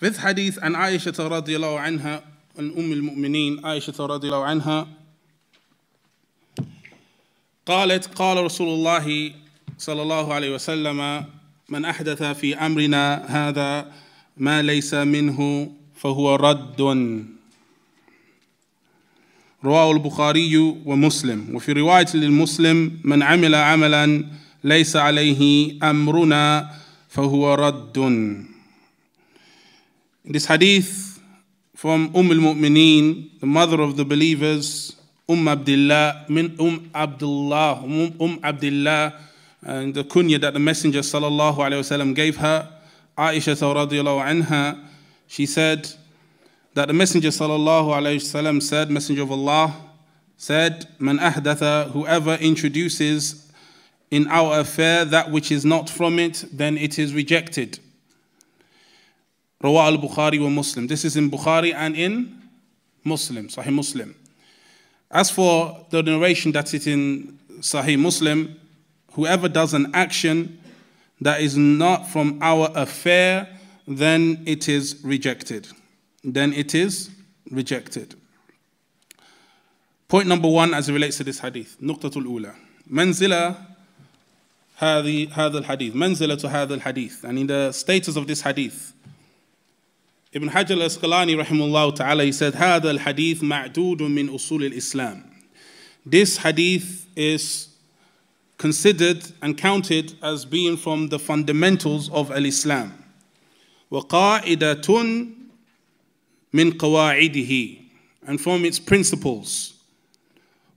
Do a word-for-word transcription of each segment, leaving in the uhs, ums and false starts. This hadith, and Aisha radiallahu anha, and Umm al muminin, Aisha radiallahu anha, قالت قال رسول الله صلى الله عليه وسلم من أحدث في أمرنا هذا ما ليس منه فهو رد رواه البخاري ومسلم وفي رواية للمسلم من عمل عملا ليس عليه أمرنا فهو رد. In this hadith from Umm al muminin, the mother of the believers, Umm Abdullah, min Umm Abdullah, Umm Abdullah, and the kunya that the Messenger sallallahu alaihi wasallam gave her, Aisha radiallahu anha, she said that the Messenger sallallahu alaihi wasallam said, Messenger of Allah said, "Man ahdatha, whoever introduces in our affair that which is not from it, then it is rejected." Rawah al-Bukhari wa Muslim. This is in Bukhari and in Muslim, Sahih Muslim. As for the narration that's in Sahih Muslim, whoever does an action that is not from our affair, then it is rejected. Then it is rejected. Point number one as it relates to this hadith. Nuqtatul ula. Manzila hadhi hadha al-hadith. Manzila to hadha al-hadith. And in the status of this hadith, Ibn Hajr al-Askalani rahimahullah ta'ala, he said, هذا الحديث معدود من أصول الإسلام. This hadith is considered and counted as being from the fundamentals of al-Islam. وقاعدة من قواعده, and from its principles.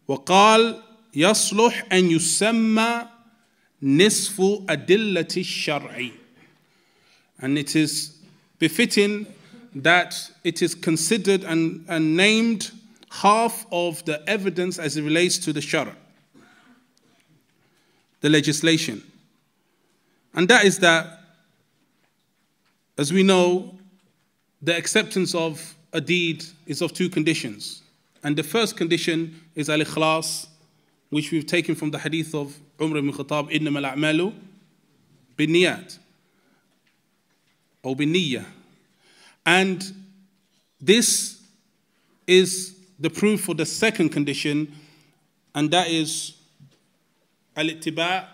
وقال يصلح أن يسمى نصف أدلة الشرع. And it is befitting that it is considered and, and named half of the evidence as it relates to the shara, the legislation. And that is that, as we know, the acceptance of a deed is of two conditions. And the first condition is al-ikhlas, which we've taken from the hadith of Umar ibn Khattab, إِنَّمَا الْأَعْمَالُ بِالنِّيَّاتِ or بِالنِّيَّةِ. And this is the proof for the second condition, and that is al-ittiba',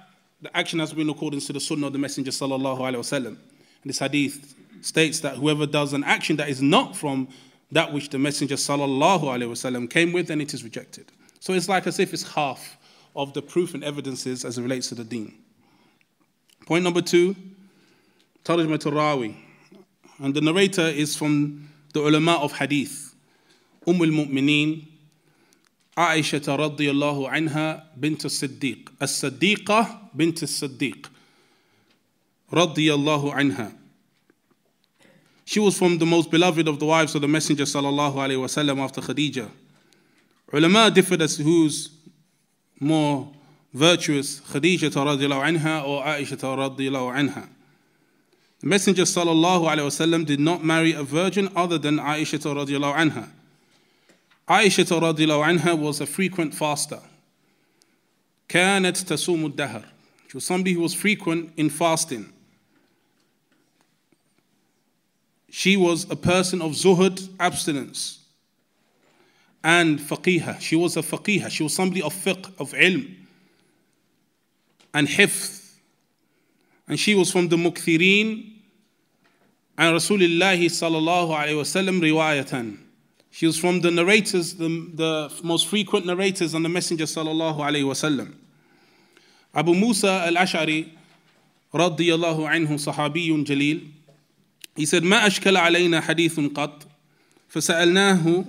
the action has been in accordance to the sunnah of the Messenger sallallahu alaihi wasallam. And this hadith states that whoever does an action that is not from that which the Messenger sallallahu alaihi wasallam came with, then it is rejected. So it's like as if it's half of the proof and evidences as it relates to the deen. Point number two, tarjmatul rawi. And the narrator is from the ulama of hadith, Umm al-Mu'mineen, Aisha radiyallahu anha, bint al-Siddiq, al-Siddiqah bint al-Siddiq, radiyallahu anha. She was from the most beloved of the wives of the Messenger sallallahu alayhi wa sallam after Khadija. Ulama differed as to who's more virtuous, Khadija radiyallahu anha or Aisha radiyallahu anha. The Messenger sallallahu alaihi wasallam did not marry a virgin other than Aisha radiallahu anha. Aisha radiallahu anha was a frequent faster. كانت تسوم الدهر. She was somebody who was frequent in fasting. She was a person of zuhud, abstinence, and faqiha. She was a faqiha. She was somebody of fiqh, of ilm, and hifth. And she was from the mukthirin and Rasulullah sallallahu alayhi wasallam riwayatan. She was from the narrators, the, the most frequent narrators on the Messenger sallallahu alayhi wasallam. Abu Musa al-Ash'ari radiyallahu anhu, sahabiyun jaleel, he said, ما أشكل علينا حديث قط فسألناه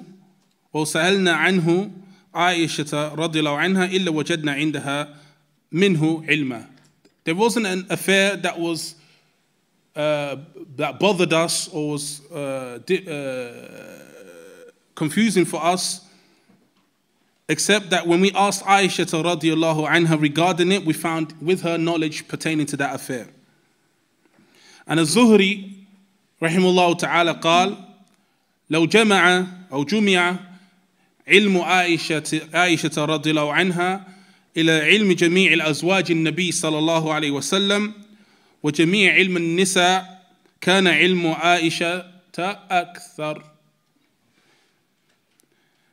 وسألنا عنه عائشة رضي الله عنها إلا وجدنا عندها منه علما. There wasn't an affair that was uh, that bothered us or was uh, uh, confusing for us, except that when we asked Aisha radiallahu anha regarding it, we found with her knowledge pertaining to that affair. And Az-Zuhri rahimahullah ta'ala قال لو جمع أو جمع علم عائشة عائشة رضي الله عنها إلى علم جميع الأزواج النبي صلى الله عليه وسلم وجميع علم النساء كان علم عائشة أكثر.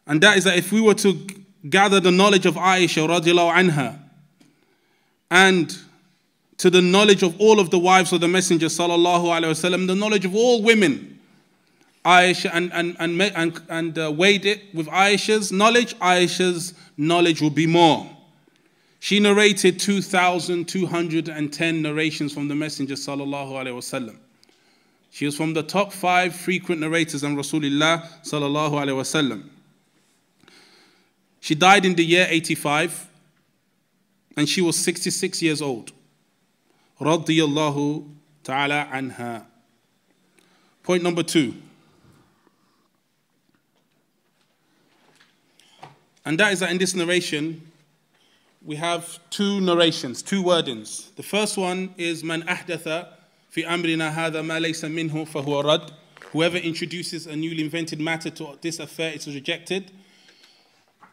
And that is that if we were to gather the knowledge of Aisha radiallahu anha and to the knowledge of all of the wives of the Messenger sallallahu alayhi wa sallam, the knowledge of all women, Aisha, and, and, and, and, and uh, weighed it with Aisha's knowledge, Aisha's knowledge will be more. She narrated two thousand two hundred ten narrations from the Messenger sallallahu alayhi wa sallam. She was from the top five frequent narrators on Rasulullah sallallahu alayhi wa sallam. She died in the year eighty-five, and she was sixty-six years old. Radiyallahu ta'ala anha. Point number two. And that is that in this narration, we have two narrations, two wordings. The first one is, Man ahdatha fi amrina hadha ma laysa minhu fahuwa rad. Whoever introduces a newly invented matter to this affair is rejected.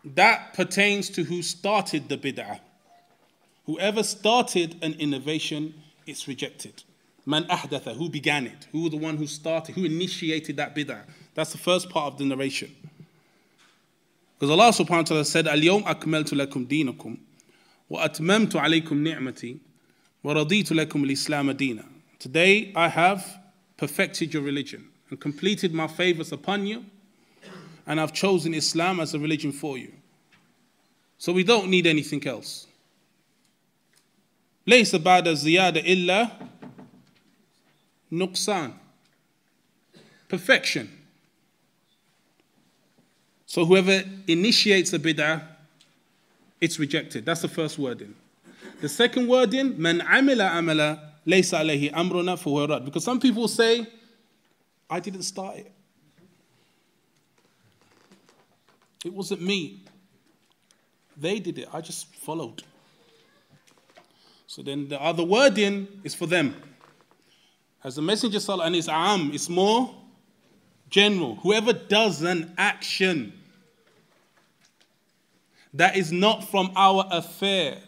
That pertains to who started the bid'ah. Whoever started an innovation, it's rejected. Man ahdatha, who began it? Who was the one who started, who initiated that bid'ah? That's the first part of the narration. Because Allah subhanahu wa ta'ala said, Al-yawm akmaltu lakum dinakum, wa atmamtu alaykum ni'mati, wa raditu lakum al-islam adina. Today I have perfected your religion and completed my favors upon you, and I've chosen Islam as a religion for you. So we don't need anything else. لَيْسَ بَعْدَ الزِّيَادَ إِلَّا نُقْصَان. Perfection. So whoever initiates a bid'ah, it's rejected. That's the first wording. The second wording, مَنْ عَمِلَ عَمَلَ لَيْسَ عَلَيْهِ أَمْرُنَا فَهُوَ رَدٌّ. Because some people say, I didn't start it. It wasn't me. They did it. I just followed. So then the other wording is for them. As the Messenger sallallahu alaihi wasallam, and it's am, it's more general. Whoever does an action that is not from our affair,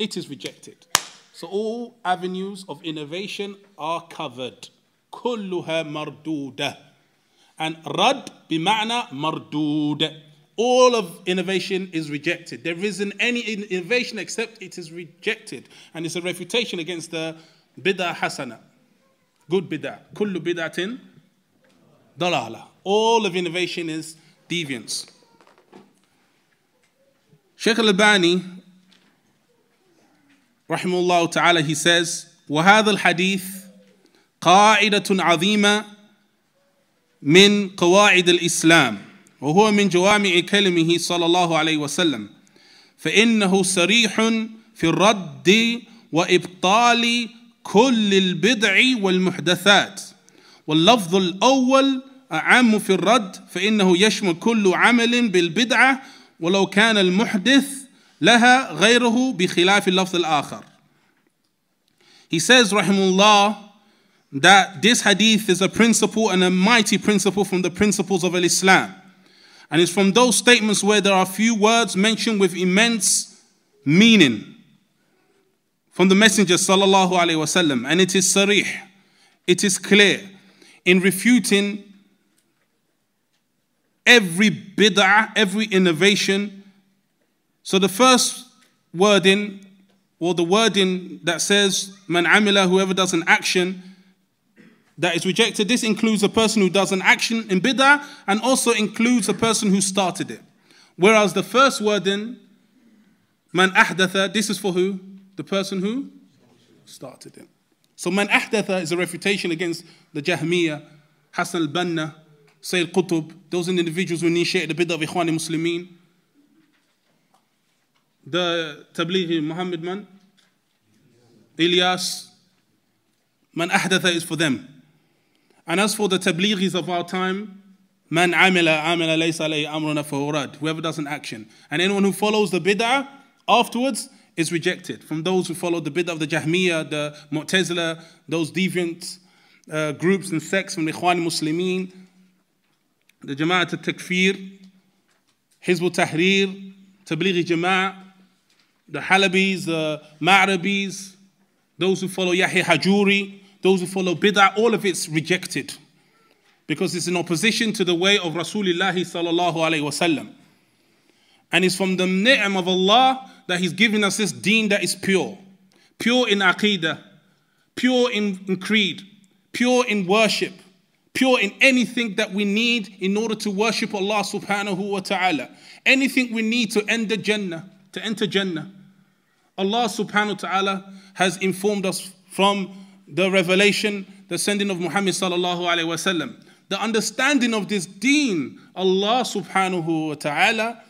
it is rejected. So all avenues of innovation are covered. Kulluha marduda. And rad bima'na marduda. All of innovation is rejected. There isn't any innovation except it is rejected. And it's a refutation against the bid'ah hasana. Good bid'ah. Kullu bid'atin dalala. All of innovation is deviance. Shaykh al-Albani, rahimahullah ta'ala, he says, وَهَذَا الْحَدِيثِ قَاعِدَةٌ عَظِيمَةٌ مِنْ قَوَاعِدِ الْإِسْلَامِ وهو من جوامع كلمه صلى الله عليه وسلم فإنه صريح في الرد وإبطال كل البدع والمحدثات واللفظ الأول أعم في الرد فإنه يشمل كل عمل بالبدعة ولو كان المحدث لها غيره بخلاف اللفظ الآخر. He says رحمه الله that this hadith is a principle and a mighty principle from the principles of Islam. And it's from those statements where there are few words mentioned with immense meaning from the Messenger sallallahu alaihi wasallam, and it is sarih, it is clear in refuting every bid'ah, every innovation. So the first wording, or the wording that says man amila, whoever does an action that is rejected, this includes a person who does an action in bid'ah and also includes a person who started it. Whereas the first wording, man ahdatha, this is for who? The person who started it. So man ahdatha is a refutation against the Jahmiyyah, Hasan al-Banna, Sayyid al-Qutub, those individuals who initiated the bid'ah of Ikhwan al-Muslimin, the Tabligh Muhammad man, Ilyas. Man ahdatha is for them. And as for the tablighis of our time, man amila amila laysa alayhi amruna fahuwa rad. Whoever does an action. And anyone who follows the bid'ah afterwards is rejected. From those who follow the bid'ah of the Jahmiyyah, the Mu'tazila, those deviant uh, groups and sects from the Ikhwan al-Muslimin, the Jama'at al-Takfir, Hizb al-Tahrir, Tabligh al-Jama'at, the Halabis, the Ma'rabis, those who follow Yahya Hajuri, those who follow bid'ah, all of it's rejected. Because it's in opposition to the way of Rasulullah sallallahu alayhi wa sallam. And it's from the ni'am of Allah that He's given us this deen that is pure. Pure in aqidah, pure in, in creed, pure in worship, pure in anything that we need in order to worship Allah subhanahu wa ta'ala. Anything we need to enter Jannah, to enter Jannah. Allah subhanahu wa ta'ala has informed us from the revelation, the sending of Muhammad sallallahu alayhi wa sallam. The understanding of this deen, Allah subhanahu wa ta'ala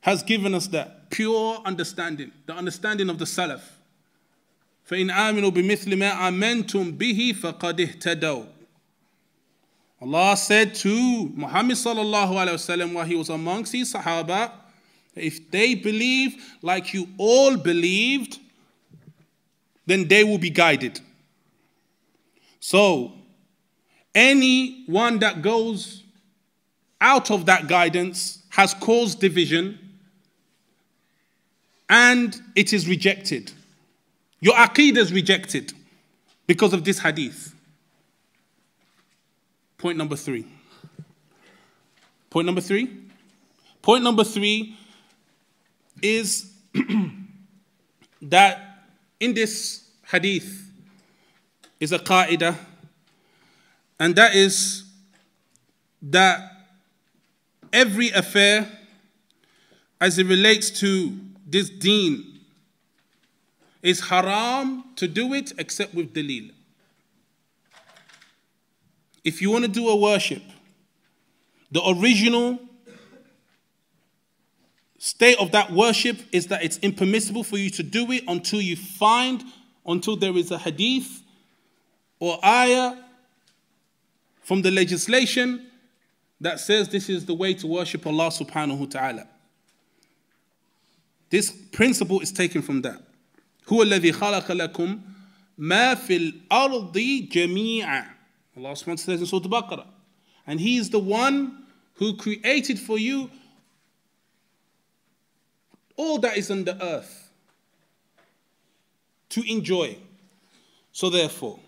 has given us that pure understanding, the understanding of the Salaf. فَإِنْ آمِنُوا بِمِثْلِ مَا آمَنْتُمْ بِهِ فَقَدْ اِهْتَدَوْا. Allah said to Muhammad sallallahu alayhi wasallam while he was amongst his Sahaba, if they believe like you all believed, then they will be guided. So, anyone that goes out of that guidance has caused division and it is rejected. Your aqeedah is rejected because of this hadith. Point number three. Point number three. Point number three is that in this hadith is a qa'idah, and that is that every affair as it relates to this deen is haram to do it except with dalil. If you want to do a worship, the original state of that worship is that it's impermissible for you to do it until you find, until there is a hadith or ayah from the legislation that says this is the way to worship Allah subhanahu wa ta'ala. This principle is taken from that. هُوَ الَّذِي خَلَقَ لَكُمْ مَا فِي الْأَرْضِ جَمِيعًا. Allah subhanahu wa ta'ala says in Surah Al-Baqarah, and He is the one who created for you all that is on the earth to enjoy. So therefore,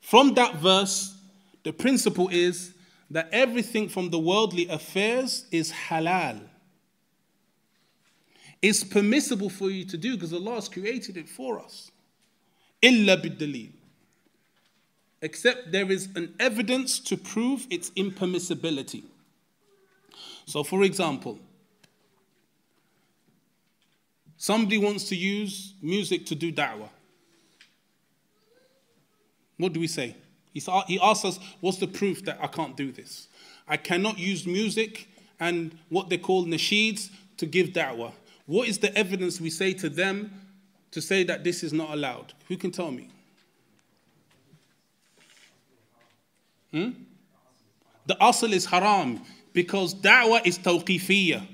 from that verse, the principle is that everything from the worldly affairs is halal. It's permissible for you to do because Allah has created it for us. Illa bid-dalil. Except there is an evidence to prove its impermissibility. So for example, somebody wants to use music to do da'wah. What do we say? He asks us, what's the proof that I can't do this? I cannot use music and what they call nasheeds to give da'wah. What is the evidence we say to them to say that this is not allowed? Who can tell me? Hmm? The asl is haram because da'wah is tawqifiyya.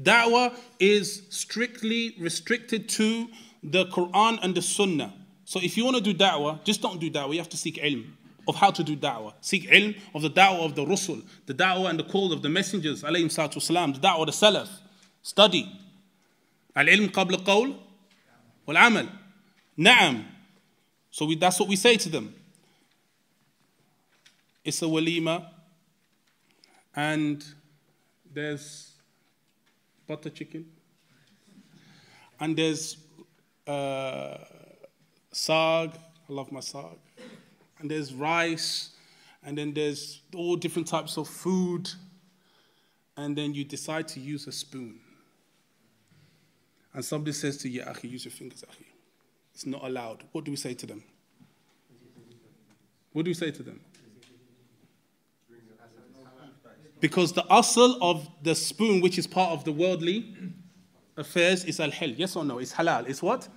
Da'wah is strictly restricted to the Quran and the sunnah. So if you want to do da'wah, just don't do da'wah. You have to seek ilm of how to do da'wah. Seek ilm of the da'wah of the Rusul, the da'wah and the call of the messengers, alayhim salatu wasalam, the da'wah of the Salaf. Study. Al-ilm qabla qawl wal-amal. Na'am. So we, that's what we say to them. It's a walima and there's butter chicken and there's uh, sag, I love my sag, and there's rice and then there's all different types of food and then you decide to use a spoon. And somebody says to you, ya akhi, use your fingers, akhi. It's not allowed. What do we say to them? What do we say to them? Because the asl of the spoon, which is part of the worldly affairs, is al-hil. Yes or no? It's halal. It's what?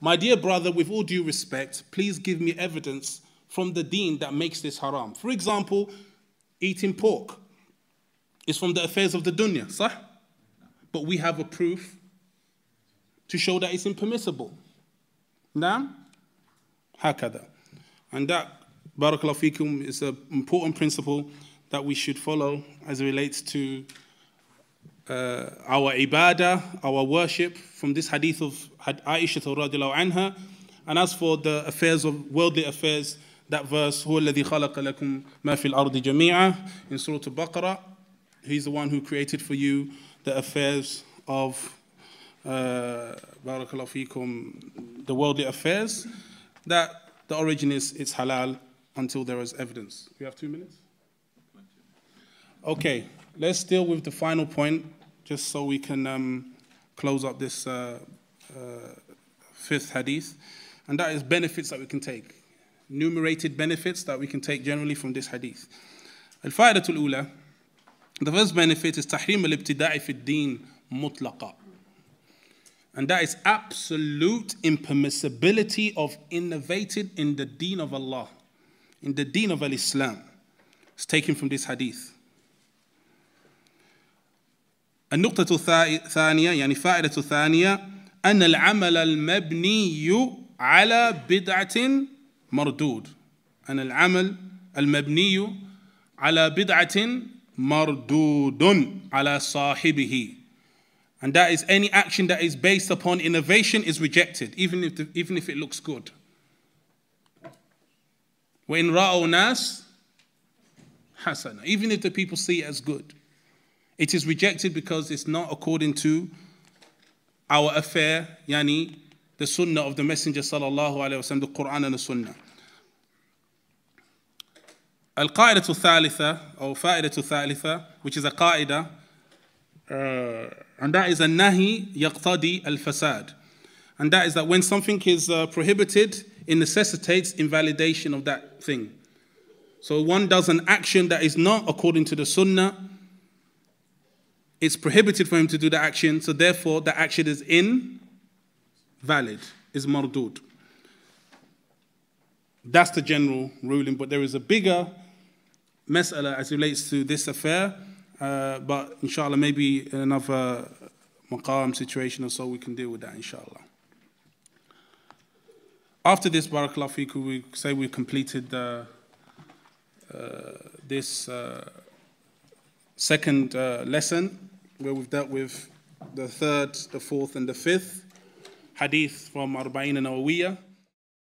My dear brother, with all due respect, please give me evidence from the deen that makes this haram. For example, eating pork is from the affairs of the dunya, sah? But we have a proof to show that it's impermissible. Naam? Hakada. And that, barakallahu fikum, is an important principle that we should follow as it relates to uh, our ibadah, our worship, from this hadith of Aisha radiallahu anha. And as for the affairs of worldly affairs, that verse, هو الذي خلق لكم ما في الأرض جميعا in Surah Al-Baqarah. He's the one who created for you the affairs of uh, Barakallahu Feekum, the worldly affairs, that the origin is it's halal until there is evidence. We have two minutes? Okay, let's deal with the final point just so we can um, close up this uh, uh, fifth hadith, and that is benefits that we can take. Numerated benefits that we can take generally from this hadith. Al-Fa'idatul Ula, the first benefit is Tahrim al-Ibtida'i fi al-Din mutlaqa. And that is absolute impermissibility of innovating in the deen of Allah, in the deen of al-Islam. It's taken from this hadith. النقطة الثانية يعني فائدة الثانية أن العمل المبني على بدعة مردود أن العمل المبني على بدعة مردود على صاحبه. And that is any action that is based upon innovation is rejected, even if the, even if it looks good. وإن رأوا ناس حسنة, even if the people see it as good. It is rejected because it's not according to our affair, yani the sunnah of the Messenger sallallahu alayhi wa sallam, the Quran and the sunnah. Al-Qa'idatu Thalitha, or Fa'idatu Thalitha, which is a Qa'idah, uh, and that is a Nahi Yaqtadi Al-Fasad. And that is that when something is uh, prohibited, it necessitates invalidation of that thing. So one does an action that is not according to the sunnah, it's prohibited for him to do the action, so therefore the action is invalid, is mardud. That's the general ruling, but there is a bigger mas'ala as it relates to this affair, uh, but inshallah, maybe in another maqam situation or so, we can deal with that inshallah. After this, barakallahu feekum, we say we completed uh, uh, this uh, second uh, lesson, where we've dealt with the third, the fourth, and the fifth hadith from Arbaeen an Nawawiyah.